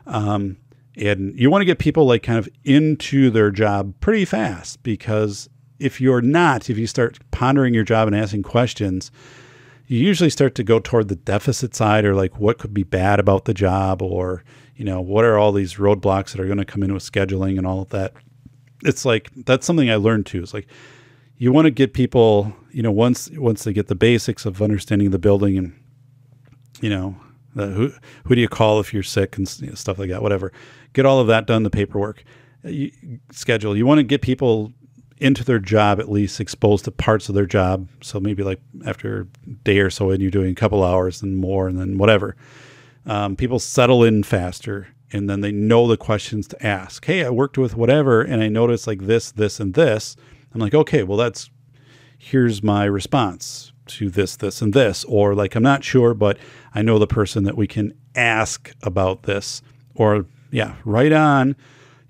And you want to get people like kind of into their job pretty fast, because if you start pondering your job and asking questions, you usually start to go toward the deficit side, or like what could be bad about the job, or, you know, what are all these roadblocks that are going to come in with scheduling and all of that. It's like, that's something I learned too. It's like, you want to get people, you know, once they get the basics of understanding the building, and, you know, who do you call if you're sick and stuff like that, whatever, get all of that done, the paperwork, schedule. You want to get people into their job, at least exposed to parts of their job. So maybe like after a day or so, and you're doing a couple hours and more, and then whatever, people settle in faster. And then they know the questions to ask. Hey, I worked with whatever, and I noticed like this, this, and this. I'm like, okay, well, here's my response to this, this, and this. Or like, I'm not sure, but I know the person that we can ask about this. Or yeah, right on.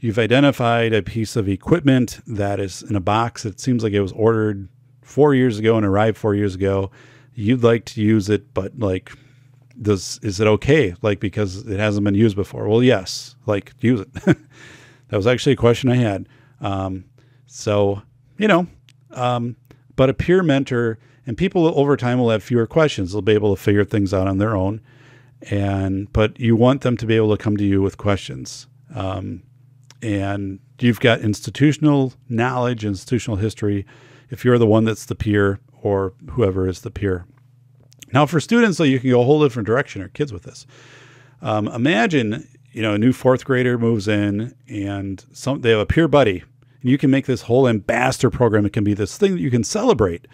You've identified a piece of equipment that is in a box. It seems like it was ordered 4 years ago and arrived 4 years ago. You'd like to use it, but like, is it okay? Like, because it hasn't been used before. Well, yes, like use it. That was actually a question I had. But a peer mentor, and people over time will have fewer questions. They'll be able to figure things out on their own. But you want them to be able to come to you with questions. And you've got institutional knowledge, institutional history, if you're the one that's the peer or whoever is the peer. Now for students, though, you can go a whole different direction, or kids with this. Imagine, a new fourth grader moves in and they have a peer buddy, and you can make this whole ambassador program. It can be this thing that you can celebrate.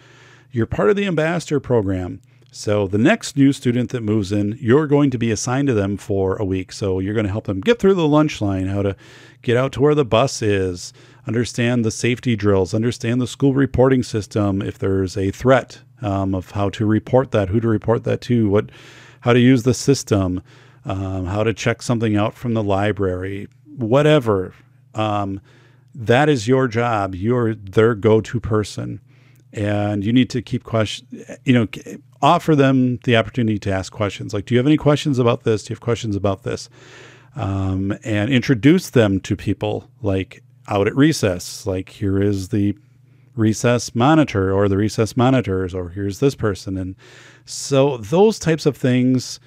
You're part of the ambassador program. So the next new student that moves in, you're going to be assigned to them for a week. So you're going to help them get through the lunch line, how to get out to where the bus is, understand the safety drills, understand the school reporting system. If there's a threat, of how to report that, who to report that to, how to use the system, how to check something out from the library, whatever. That is your job. You're their go-to person. And you need to keep offer them the opportunity to ask questions. Like, do you have any questions about this? Do you have questions about this? And introduce them to people like out at recess. Like, here is the recess monitor or the recess monitors, or here's this person. And so those types of things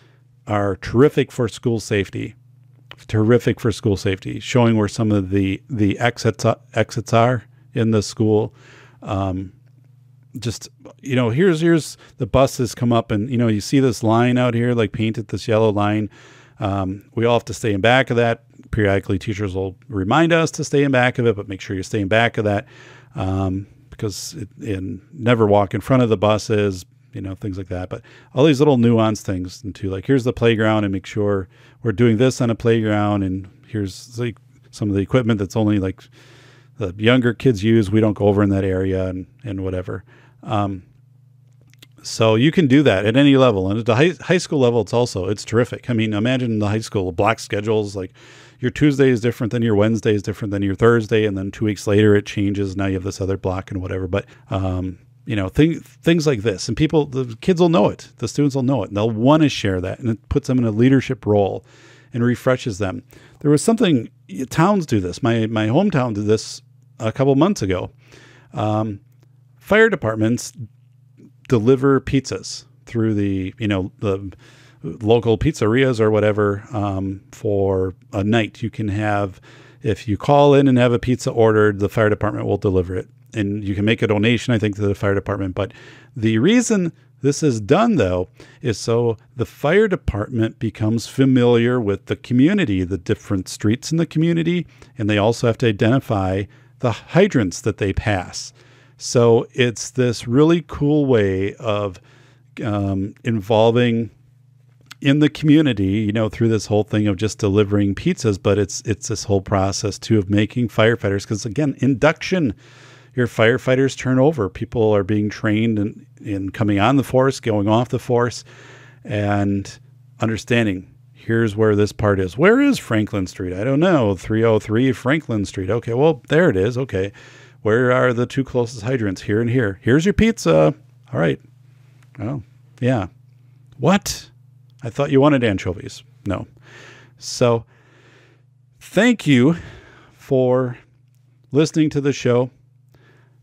are terrific for school safety. Terrific for school safety, showing where some of the exits are in the school. Here's the buses come up, and you see this line out here, like painted this yellow line. We all have to stay in back of that. Periodically, teachers will remind us to stay in back of it, but make sure you stay in back of that, because never walk in front of the buses, things like that. But all these little nuanced things into, like, here's the playground, and make sure we're doing this on a playground. And here's like some of the equipment that's only like the younger kids use. We don't go over in that area and whatever. So you can do that at any level. And at the high school level, it's terrific. I mean, imagine the high school block schedules, like your Tuesday is different than your Wednesday is different than your Thursday. And then 2 weeks later it changes. Now you have this other block and whatever, but, things like this, and the kids will know it, the students will know it, and they'll want to share that. And it puts them in a leadership role and refreshes them. There was something, towns do this. My hometown did this a couple months ago. Fire departments deliver pizzas through the local pizzerias or whatever, for a night. You can have, if you call in and have a pizza ordered, the fire department will deliver it. And you can make a donation, I think, to the fire department. But the reason this is done, though, is so the fire department becomes familiar with the community, the different streets in the community, and they also have to identify the hydrants that they pass. So it's this really cool way of involving in the community, through this whole thing of just delivering pizzas. But it's this whole process, too, of making firefighters, because, again, induction. Your firefighters turn over. People are being trained in coming on the force, going off the force, and understanding, here's where this part is. Where is Franklin Street? I don't know. 303 Franklin Street. Okay, well, there it is. Okay. Where are the two closest hydrants? Here and here. Here's your pizza. All right. Oh, yeah. What? I thought you wanted anchovies. No. So thank you for listening to the show.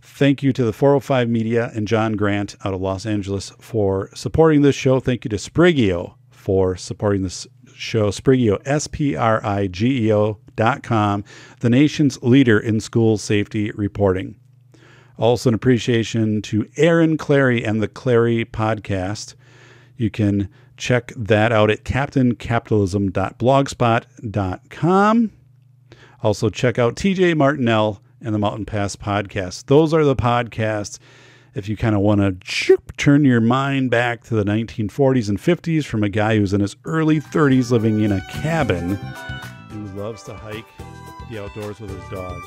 Thank you to the 405 Media and John Grant out of Los Angeles for supporting this show. Thank you to Sprigio for supporting this show. Sprigio, SPRIGEO.com, the nation's leader in school safety reporting. Also an appreciation to Aaron Clary and the Clary Podcast. You can check that out at CaptainCapitalism.blogspot.com. Also check out TJ Martinell and the Mountain Pass Podcast. Those are the podcasts if you kind of want to turn your mind back to the 1940s and 50s from a guy who's in his early 30s living in a cabin who loves to hike the outdoors with his dog.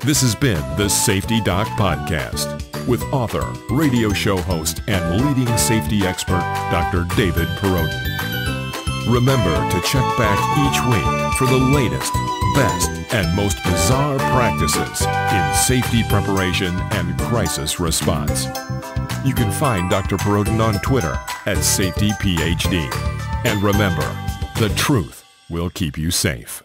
This has been the Safety Doc Podcast with author, radio show host, and leading safety expert, Dr. David Perrodin. Remember to check back each week for the latest, best, and most bizarre practices in safety preparation and crisis response. You can find Dr. Perrodin on Twitter @SafetyPhD. And remember, the truth will keep you safe.